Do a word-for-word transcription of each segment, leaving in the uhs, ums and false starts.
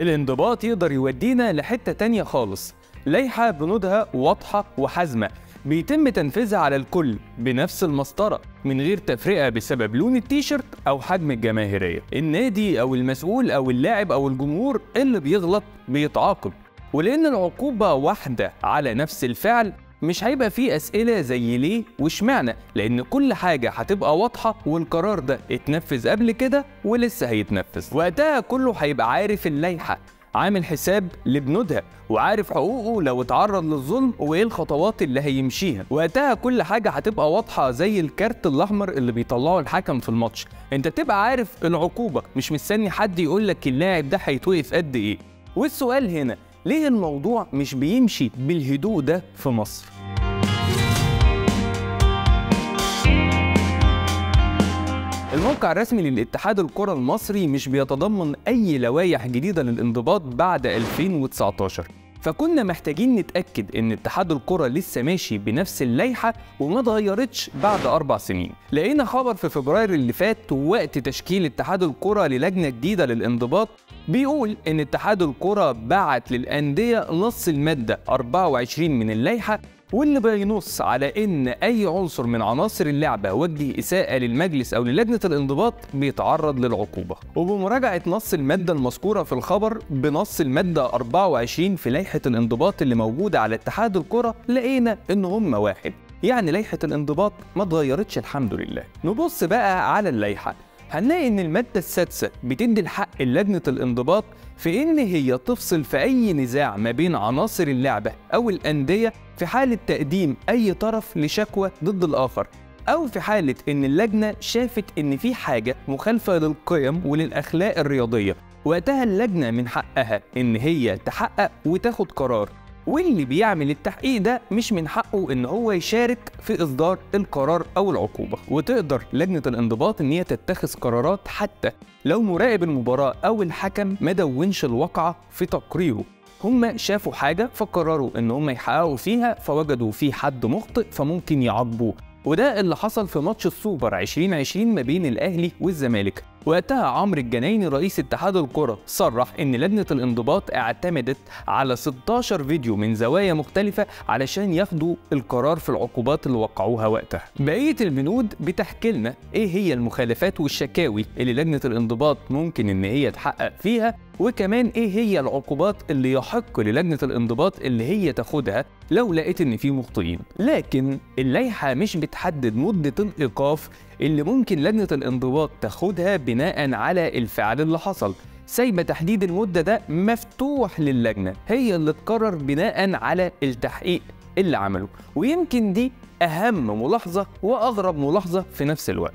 الانضباط يقدر يودينا لحتة تانية خالص، لايحة بنودها واضحة وحازمة بيتم تنفيذها على الكل بنفس المسطرة من غير تفرقة بسبب لون التيشيرت أو حجم الجماهيرية. النادي أو المسؤول أو اللاعب أو الجمهور اللي بيغلط بيتعاقب، ولأن العقوبة واحدة على نفس الفعل مش هيبقى فيه أسئلة زي ليه واشمعنى، لأن كل حاجة هتبقى واضحة والقرار ده اتنفذ قبل كده ولسه هيتنفذ. وقتها كله هيبقى عارف اللائحة، عامل حساب لبنودها وعارف حقوقه لو اتعرض للظلم وايه الخطوات اللي هيمشيها. وقتها كل حاجه هتبقى واضحه زي الكارت الاحمر اللي بيطلعه الحكم في الماتش، انت تبقى عارف العقوبه، مش مستني حد يقول لك اللاعب ده هيتوقف قد ايه. والسؤال هنا، ليه الموضوع مش بيمشي بالهدوء ده في مصر؟ الموقع الرسمي للاتحاد الكرة المصري مش بيتضمن أي لوائح جديدة للانضباط بعد ألفين وتسعتاشر، فكنا محتاجين نتأكد إن اتحاد الكرة لسه ماشي بنفس اللائحة وما اتغيرتش بعد أربع سنين. لقينا خبر في فبراير اللي فات وقت تشكيل اتحاد الكرة للجنة جديدة للانضباط بيقول إن اتحاد الكرة بعت للأندية نص المادة أربعة وعشرين من اللائحة، واللي بينص على ان اي عنصر من عناصر اللعبه وجه اساءه للمجلس او للجنه الانضباط بيتعرض للعقوبه. وبمراجعه نص الماده المذكوره في الخبر بنص الماده أربعة وعشرين في لائحه الانضباط اللي موجوده على اتحاد الكره لقينا ان هم واحد، يعني لائحه الانضباط ما اتغيرتش الحمد لله. نبص بقى على اللائحه، هنلاقي ان الماده السادسه بتدي الحق لجنه الانضباط في ان هي تفصل في اي نزاع ما بين عناصر اللعبه او الانديه في حاله تقديم اي طرف لشكوى ضد الاخر، او في حاله ان اللجنه شافت ان في حاجه مخالفه للقيم وللاخلاق الرياضيه، وقتها اللجنه من حقها ان هي تحقق وتاخد قرار، واللي بيعمل التحقيق ده مش من حقه ان هو يشارك في اصدار القرار او العقوبه. وتقدر لجنه الانضباط ان هي تتخذ قرارات حتى لو مراقب المباراه او الحكم ما دونش الواقعه في تقريره، هم شافوا حاجه فقرروا ان هم يحققوا فيها فوجدوا في حد مخطئ فممكن يعاقبوه. وده اللي حصل في ماتش السوبر ألفين وعشرين ما بين الأهلي والزمالك، وقتها عمرو الجنايني رئيس اتحاد الكرة صرح إن لجنة الانضباط اعتمدت على ستاشر فيديو من زوايا مختلفة علشان ياخدوا القرار في العقوبات اللي وقعوها وقتها. بقية البنود بتحكي لنا إيه هي المخالفات والشكاوي اللي لجنة الانضباط ممكن إن هي تحقق فيها، وكمان إيه هي العقوبات اللي يحق للجنة الانضباط اللي هي تاخدها لو لقيت إن في مخطئين. لكن اللائحة مش بتحدد مدة الإيقاف اللي ممكن لجنة الانضباط تاخدها بناء على الفعل اللي حصل، سايبة تحديد المدة ده مفتوح للجنة هي اللي تقرر بناء على التحقيق اللي عمله. ويمكن دي أهم ملاحظة وأغرب ملاحظة في نفس الوقت.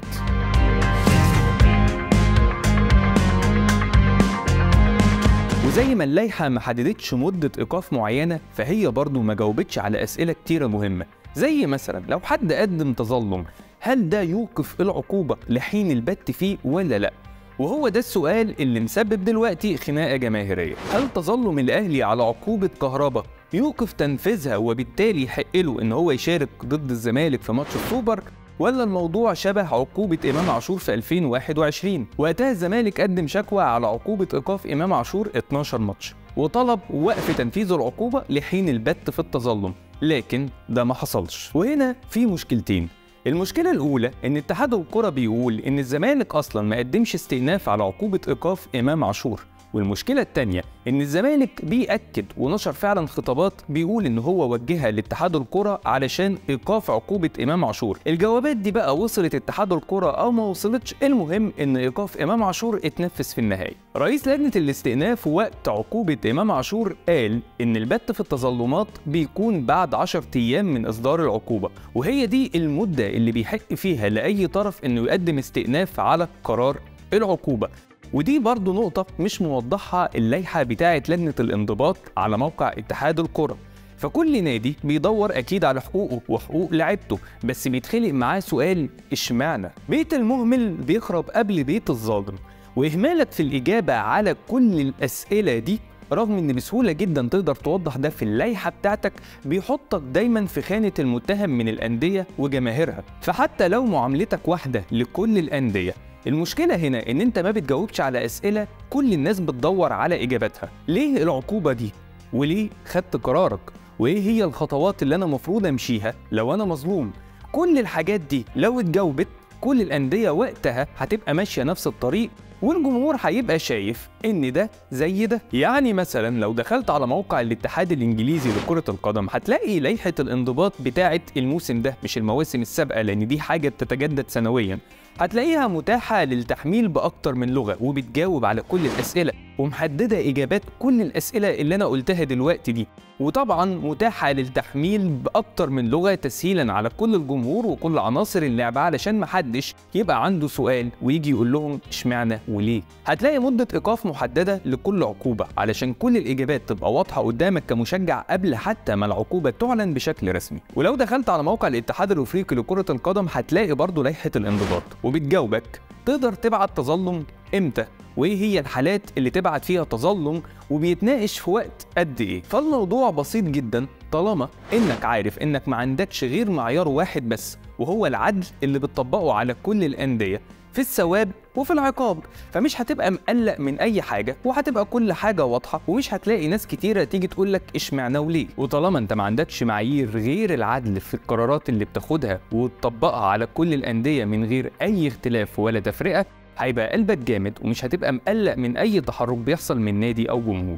وزي ما اللائحة ما حددتش مدة إيقاف معينة، فهي برضو ما جاوبتش على أسئلة كتيرة مهمة، زي مثلا لو حد قدم تظلم هل ده يوقف العقوبة لحين البت فيه ولا لأ؟ وهو ده السؤال اللي مسبب دلوقتي خناقة جماهيرية. هل تظلم الأهلي على عقوبة كهربا يوقف تنفيذها وبالتالي يحق له إن هو يشارك ضد الزمالك في ماتش السوبر؟ ولا الموضوع شبه عقوبة إمام عاشور في ألفين وواحد وعشرين، وقتها الزمالك قدم شكوى على عقوبة إيقاف إمام عاشور اتناشر ماتش وطلب وقف تنفيذ العقوبة لحين البت في التظلم، لكن ده ما حصلش. وهنا في مشكلتين، المشكلة الأولى إن اتحاد الكرة بيقول إن الزمالك أصلاً ما قدمش استئناف على عقوبة إيقاف إمام عاشور، والمشكلة التانية إن الزمالك بيأكد ونشر فعلاً خطابات بيقول إن هو وجهها لاتحاد الكرة علشان إيقاف عقوبة إمام عاشور. الجوابات دي بقى وصلت اتحاد الكرة أو ما وصلتش، المهم إن إيقاف إمام عاشور اتنفذ في النهاية. رئيس لجنة الاستئناف وقت عقوبة إمام عاشور قال إن البت في التظلمات بيكون بعد عشرة أيام من إصدار العقوبة، وهي دي المدة اللي بيحق فيها لأي طرف إنه يقدم استئناف على قرار العقوبة. ودي برضو نقطة مش موضحها اللائحة بتاعة لجنة الانضباط على موقع اتحاد الكرة، فكل نادي بيدور أكيد على حقوقه وحقوق لعبته، بس بيتخلق معاه سؤال اشمعنى؟ بيت المهمل بيخرب قبل بيت الظالم، وإهمالك في الإجابة على كل الأسئلة دي رغم ان بسهوله جدا تقدر توضح ده في اللائحه بتاعتك، بيحطك دايما في خانه المتهم من الانديه وجماهيرها، فحتى لو معاملتك واحده لكل الانديه. المشكله هنا ان انت ما بتجاوبش على اسئله كل الناس بتدور على اجابتها. ليه العقوبه دي؟ وليه خدت قرارك؟ وايه هي الخطوات اللي انا مفروض امشيها لو انا مظلوم؟ كل الحاجات دي لو اتجاوبت كل الانديه وقتها هتبقى ماشيه نفس الطريق، والجمهور هيبقى شايف ان ده زي ده. يعني مثلا لو دخلت على موقع الاتحاد الانجليزي لكره القدم هتلاقي لائحه الانضباط بتاعه الموسم ده، مش المواسم السابقه لان دي حاجه بتتجدد سنويا. هتلاقيها متاحه للتحميل باكتر من لغه وبتجاوب على كل الاسئله ومحدده اجابات كل الاسئله اللي انا قلتها دلوقتي دي، وطبعا متاحه للتحميل باكتر من لغه تسهيلا على كل الجمهور وكل عناصر اللعبه، علشان محدش يبقى عنده سؤال ويجي يقول لهم اشمعنى وليه. هتلاقي مده ايقاف محدده لكل عقوبه علشان كل الاجابات تبقى واضحه قدامك كمشجع قبل حتى ما العقوبه تعلن بشكل رسمي. ولو دخلت على موقع الاتحاد الافريقي لكره القدم هتلاقي برضه لائحه الانضباط وبتجاوبك تقدر تبعت تظلم امتى، وايه هي الحالات اللي تبعت فيها تظلم، وبيتناقش في وقت قد ايه. فالموضوع بسيط جدا طالما انك عارف انك ما عندكش غير معيار واحد بس، وهو العدل اللي بتطبقه على كل الانديه في الثواب وفي العقاب، فمش هتبقى مقلق من اي حاجه وهتبقى كل حاجه واضحه، ومش هتلاقي ناس كتيره تيجي تقول لك اشمعنى وليه. وطالما انت ما عندكش معايير غير العدل في القرارات اللي بتاخدها وتطبقها على كل الانديه من غير اي اختلاف ولا تفرقه، هيبقى قلبك جامد ومش هتبقى مقلق من اي تحرك بيحصل من نادي او جمهور.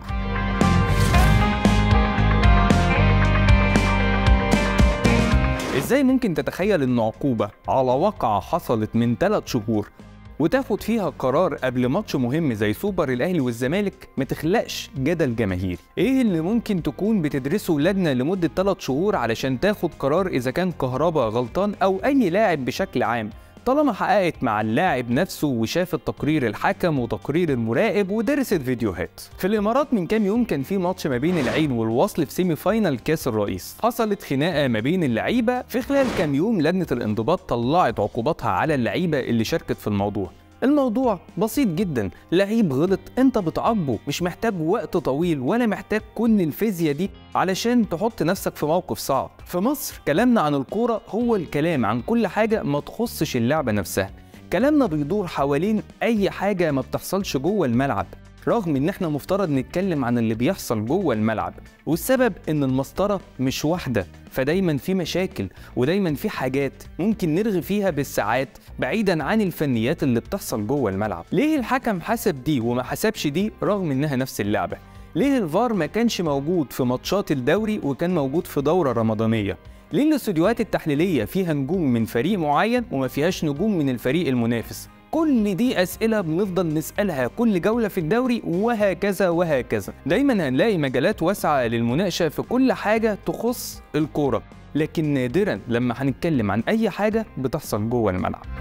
ازاي ممكن تتخيل ان عقوبه على واقعه حصلت من ثلاث شهور وتاخد فيها قرار قبل ماتش مهم زي سوبر الاهلي والزمالك ما تخلقش جدل جماهيري؟ ايه اللي ممكن تكون بتدرسه لجنه لمده ثلاث شهور علشان تاخد قرار اذا كان كهربا غلطان او اي لاعب بشكل عام، طالما حققت مع اللاعب نفسه وشافت تقرير الحكم وتقرير المراقب ودرست فيديوهات؟ في الامارات من كام يوم كان في ماتش ما بين العين والوصل في سيمي فاينال كاس الرئيس، حصلت خناقه ما بين اللعيبه، في خلال كام يوم لجنه الانضباط طلعت عقوباتها على اللعيبه اللي شاركت في الموضوع. الموضوع بسيط جدا، لعيب غلط انت بتعاقبه، مش محتاج وقت طويل ولا محتاج كل الفيزياء دي علشان تحط نفسك في موقف صعب. في مصر كلامنا عن الكورة هو الكلام عن كل حاجة ما تخصش اللعبة نفسها، كلامنا بيدور حوالين أي حاجة ما بتحصلش جوه الملعب، رغم ان احنا مفترض نتكلم عن اللي بيحصل جوه الملعب. والسبب ان المسطره مش واحده، فدايما في مشاكل ودايما في حاجات ممكن نرغي فيها بالساعات بعيدا عن الفنيات اللي بتحصل جوه الملعب. ليه الحكم حسب دي وما حسبش دي رغم انها نفس اللعبه؟ ليه الفار ما كانش موجود في ماتشات الدوري وكان موجود في دوره رمضانيه؟ ليه الاستوديوهات التحليليه فيها نجوم من فريق معين وما فيهاش نجوم من الفريق المنافس؟ كل دي أسئلة بنفضل نسألها كل جولة في الدوري، وهكذا وهكذا. دايما هنلاقي مجالات واسعة للمناقشة في كل حاجة تخص الكورة، لكن نادرا لما هنتكلم عن أي حاجة بتحصل جوه الملعب.